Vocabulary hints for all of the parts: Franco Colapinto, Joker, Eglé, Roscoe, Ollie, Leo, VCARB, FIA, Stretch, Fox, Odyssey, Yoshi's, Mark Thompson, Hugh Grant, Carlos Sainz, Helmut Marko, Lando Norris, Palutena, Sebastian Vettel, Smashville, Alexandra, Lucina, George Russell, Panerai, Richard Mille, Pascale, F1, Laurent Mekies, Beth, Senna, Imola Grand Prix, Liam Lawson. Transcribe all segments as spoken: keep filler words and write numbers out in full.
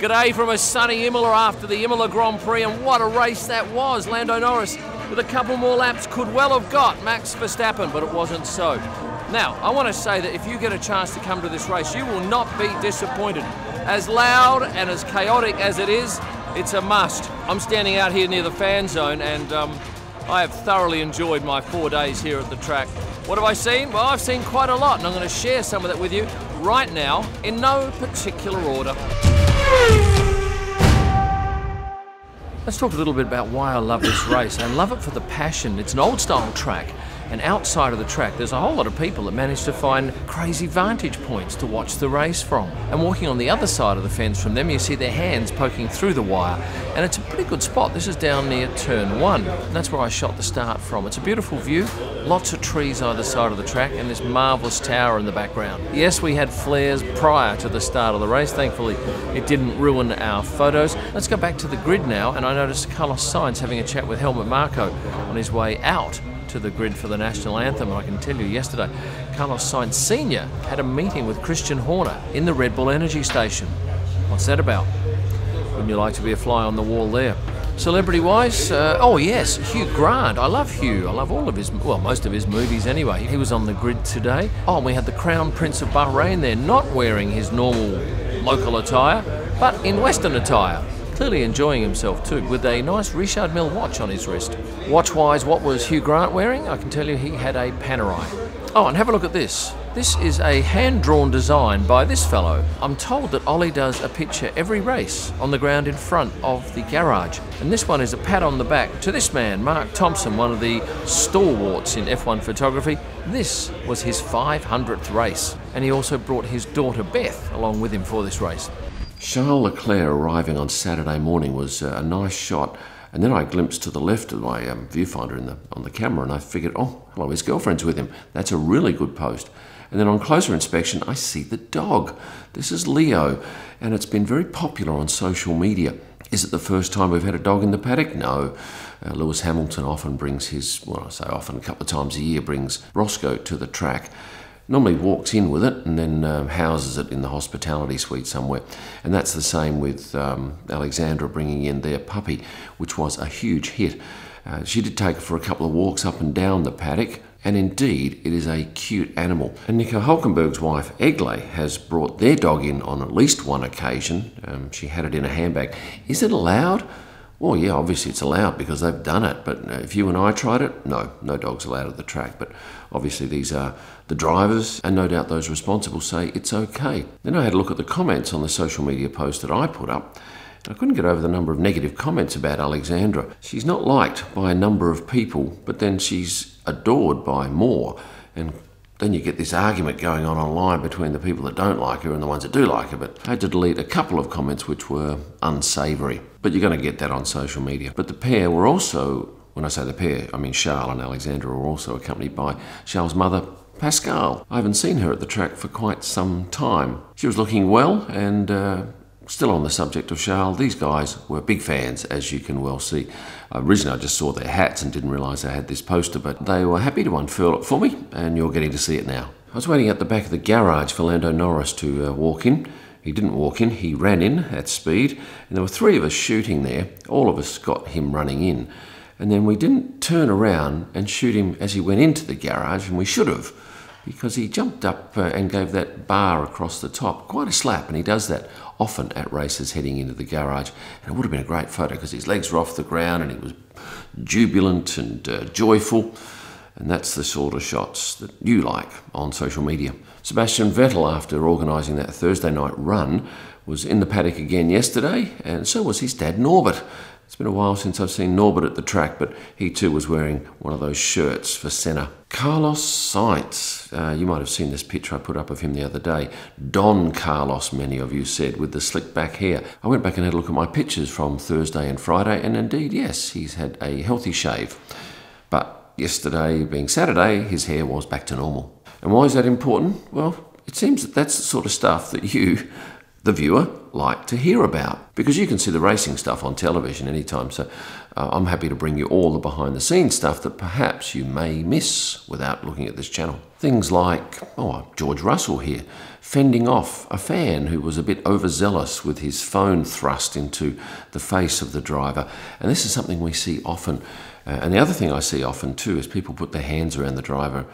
G'day from a sunny Imola after the Imola Grand Prix, and what a race that was. Lando Norris, with a couple more laps, could well have got Max Verstappen, but it wasn't so. Now, I want to say that if you get a chance to come to this race, you will not be disappointed. As loud and as chaotic as it is, it's a must. I'm standing out here near the fan zone, and um, I have thoroughly enjoyed my four days here at the track. What have I seen? Well, I've seen quite a lot, and I'm going to share some of that with you right now, in no particular order. Let's talk a little bit about why I love this race. I love it for the passion. It's an old-style track, and outside of the track, there's a whole lot of people that manage to find crazy vantage points to watch the race from. And walking on the other side of the fence from them, you see their hands poking through the wire. And it's a pretty good spot. This is down near turn one. And that's where I shot the start from. It's a beautiful view, lots of trees either side of the track, and this marvelous tower in the background. Yes, we had flares prior to the start of the race. Thankfully, it didn't ruin our photos. Let's go back to the grid now, and I noticed Carlos Sainz having a chat with Helmut Marko on his way out to the grid for the national anthem. And I can tell you, yesterday Carlos Sainz Senior had a meeting with Christian Horner in the Red Bull Energy Station. What's that about? Wouldn't you like to be a fly on the wall there? Celebrity wise, uh, oh yes, Hugh Grant. I love Hugh. I love all of his, well, most of his movies anyway. He was on the grid today. Oh, and we had the Crown Prince of Bahrain there, not wearing his normal local attire, but in Western attire. Clearly enjoying himself too, with a nice Richard Mille watch on his wrist. Watch-wise, what was Hugh Grant wearing? I can tell you he had a Panerai. Oh, and have a look at this. This is a hand-drawn design by this fellow. I'm told that Ollie does a picture every race on the ground in front of the garage. And this one is a pat on the back to this man, Mark Thompson, one of the stalwarts in F one photography. This was his five hundredth race. And he also brought his daughter Beth along with him for this race. Charles Leclerc arriving on Saturday morning was a nice shot, and then I glimpsed to the left of my um, viewfinder in the, on the camera, and I figured, oh, hello, his girlfriend's with him. That's a really good post. And then on closer inspection, I see the dog. This is Leo, and it's been very popular on social media. Is it the first time we've had a dog in the paddock? No. Uh, Lewis Hamilton often brings his, well, I say often, a couple of times a year, brings Roscoe to the track. Normally walks in with it and then um, houses it in the hospitality suite somewhere. And that's the same with um, Alexandra bringing in their puppy, which was a huge hit. Uh, she did take it for a couple of walks up and down the paddock, and indeed it is a cute animal. And Nico Hulkenberg's wife, Eglé, has brought their dog in on at least one occasion. Um, she had it in a handbag. Is it allowed? Well, yeah, obviously it's allowed because they've done it, but if you and I tried it, no, no dog's allowed at the track. But obviously these are the drivers, and no doubt those responsible say it's okay. Then I had a look at the comments on the social media post that I put up, and I couldn't get over the number of negative comments about Alexandra. She's not liked by a number of people, but then she's adored by more, and then you get this argument going on online between the people that don't like her and the ones that do like her. But I had to delete a couple of comments which were unsavoury. But you're going to get that on social media. But the pair were also, when I say the pair, I mean Charles and Alexandra were also accompanied by Charles' mother, Pascale. I haven't seen her at the track for quite some time. She was looking well, and uh, still on the subject of Charles, these guys were big fans, as you can well see. Originally, I just saw their hats and didn't realise they had this poster, but they were happy to unfurl it for me, and you're getting to see it now. I was waiting at the back of the garage for Lando Norris to uh, walk in. He didn't walk in, he ran in at speed, and there were three of us shooting there. All of us got him running in, and then we didn't turn around and shoot him as he went into the garage, and we should have, because he jumped up uh, and gave that bar across the top, quite a slap, and he does that often at races heading into the garage. And it would have been a great photo because his legs were off the ground and he was jubilant and uh, joyful. And that's the sort of shots that you like on social media. Sebastian Vettel, after organising that Thursday night run, was in the paddock again yesterday, and so was his dad, Norbert. It's been a while since I've seen Norbert at the track, but he too was wearing one of those shirts for Senna. Carlos Sainz, uh, you might have seen this picture I put up of him the other day. Don Carlos, many of you said, with the slick back hair. I went back and had a look at my pictures from Thursday and Friday, and indeed, yes, he's had a healthy shave. But yesterday, being Saturday, his hair was back to normal. And why is that important? Well, it seems that that's the sort of stuff that you, the viewer like to hear about, because you can see the racing stuff on television anytime. So uh, I'm happy to bring you all the behind the scenes stuff that perhaps you may miss without looking at this channel. Things like, oh, George Russell here, fending off a fan who was a bit overzealous with his phone thrust into the face of the driver. And this is something we see often. Uh, and the other thing I see often too is people put their hands around the driver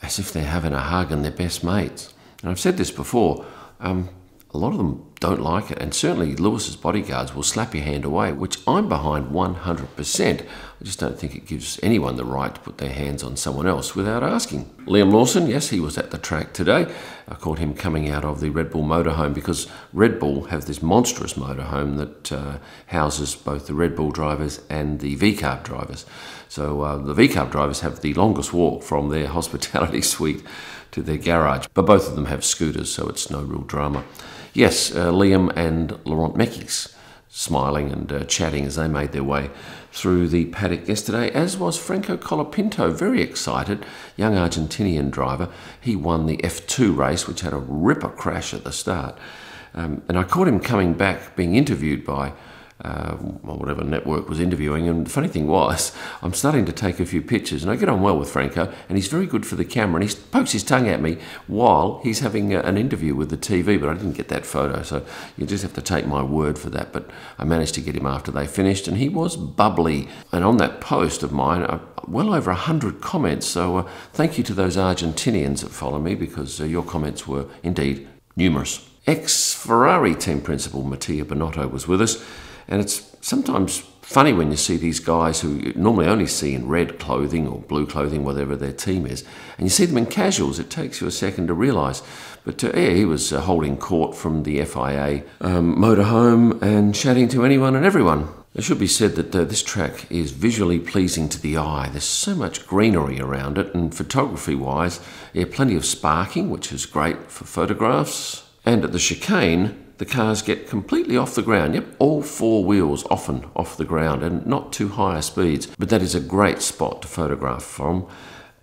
as if they're having a hug and they're best mates. And I've said this before, um, a lot of them don't like it, and certainly Lewis's bodyguards will slap your hand away, which I'm behind one hundred percent. I just don't think it gives anyone the right to put their hands on someone else without asking. Liam Lawson, yes, he was at the track today. I caught him coming out of the Red Bull motorhome, because Red Bull have this monstrous motorhome that uh, houses both the Red Bull drivers and the V CARB drivers. So uh, the V CARB drivers have the longest walk from their hospitality suite to their garage, but both of them have scooters, so it's no real drama. Yes, uh, Liam and Laurent Mekies smiling and uh, chatting as they made their way through the paddock yesterday, as was Franco Colapinto, very excited, young Argentinian driver. He won the F two race, which had a ripper crash at the start. Um, and I caught him coming back, being interviewed by Uh, whatever network was interviewing, and the funny thing was, I'm starting to take a few pictures, and I get on well with Franco, and he's very good for the camera, and he pokes his tongue at me while he's having a, an interview with the T V, but I didn't get that photo, so you just have to take my word for that. But I managed to get him after they finished, and he was bubbly. And on that post of mine, uh, well over one hundred comments, so uh, thank you to those Argentinians that follow me, because uh, your comments were indeed numerous. Ex-Ferrari team principal Mattia Bonotto was with us. And it's sometimes funny when you see these guys who you normally only see in red clothing or blue clothing, whatever their team is, and you see them in casuals. It takes you a second to realise. But uh, yeah, he was uh, holding court from the F I A um, motorhome and chatting to anyone and everyone. It should be said that uh, this track is visually pleasing to the eye. There's so much greenery around it, and photography-wise, yeah, plenty of sparking, which is great for photographs. And at the chicane, the cars get completely off the ground. Yep, all four wheels often off the ground and not too high speeds. But that is a great spot to photograph from,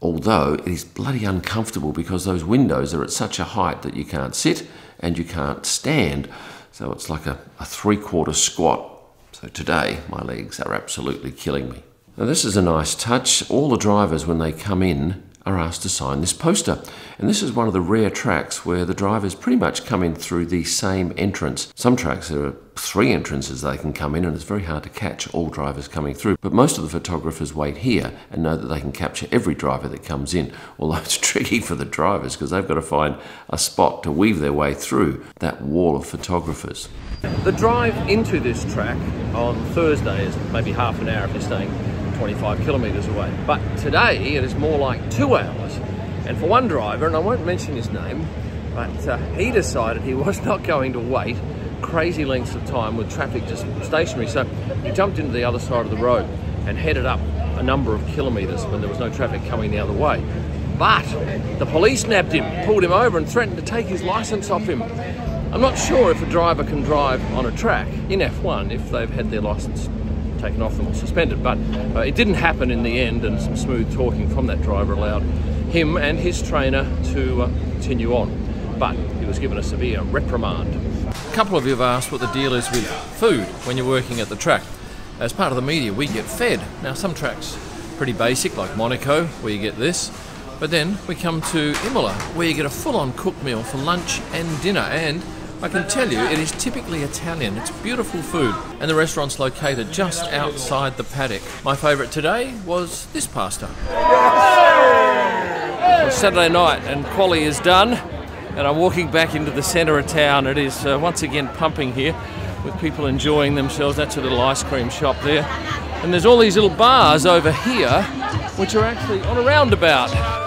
although it is bloody uncomfortable because those windows are at such a height that you can't sit and you can't stand. So it's like a, a three-quarter squat. So today, my legs are absolutely killing me. Now this is a nice touch. All the drivers, when they come in, are asked to sign this poster. And this is one of the rare tracks where the drivers pretty much come in through the same entrance. Some tracks there are three entrances they can come in, and it's very hard to catch all drivers coming through. But most of the photographers wait here and know that they can capture every driver that comes in. Although it's tricky for the drivers because they've got to find a spot to weave their way through that wall of photographers. The drive into this track on Thursday is maybe half an hour if you're staying twenty-five kilometres away, but today it is more like two hours, and for one driver, and I won't mention his name, but uh, he decided he was not going to wait crazy lengths of time with traffic just stationary, so he jumped into the other side of the road and headed up a number of kilometres when there was no traffic coming the other way. But the police nabbed him, pulled him over, and threatened to take his licence off him. I'm not sure if a driver can drive on a track in F one if they've had their licence taken off them or suspended, but uh, it didn't happen in the end, and some smooth talking from that driver allowed him and his trainer to uh, continue on, but he was given a severe reprimand. A couple of you have asked what the deal is with food when you're working at the track. As part of the media, we get fed. Now some tracks pretty basic, like Monaco, where you get this, but then we come to Imola, where you get a full-on cooked meal for lunch and dinner, and I can tell you it is typically Italian. It's beautiful food, and the restaurant's located just outside the paddock. My favourite today was this pasta. It's Saturday night and quali is done, and I'm walking back into the centre of town. It is uh, once again pumping here with people enjoying themselves. That's a little ice cream shop there. And there's all these little bars over here which are actually on a roundabout.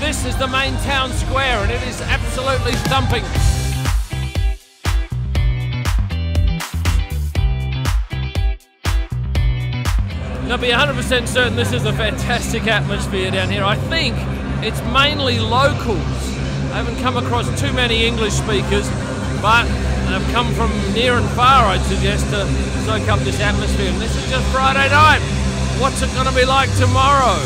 This is the main town square, and it is absolutely thumping. Now, be one hundred percent certain this is a fantastic atmosphere down here. I think it's mainly locals. I haven't come across too many English speakers, but and have come from near and far, I'd suggest, to soak up this atmosphere. And this is just Friday night. What's it going to be like tomorrow?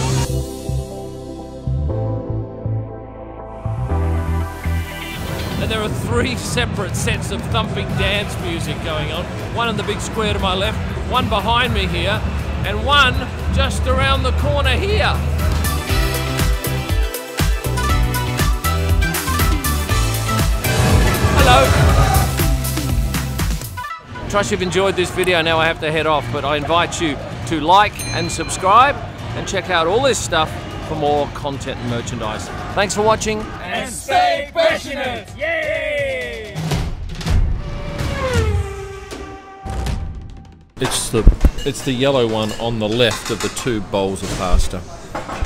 And there are three separate sets of thumping dance music going on. One in the big square to my left, one behind me here, and one just around the corner here. Hello. Trust you've enjoyed this video. Now I have to head off, but I invite you to like and subscribe and check out all this stuff for more content and merchandise. Thanks for watching. And stay passionate! Yay! It's the, it's the yellow one on the left of the two bowls of pasta.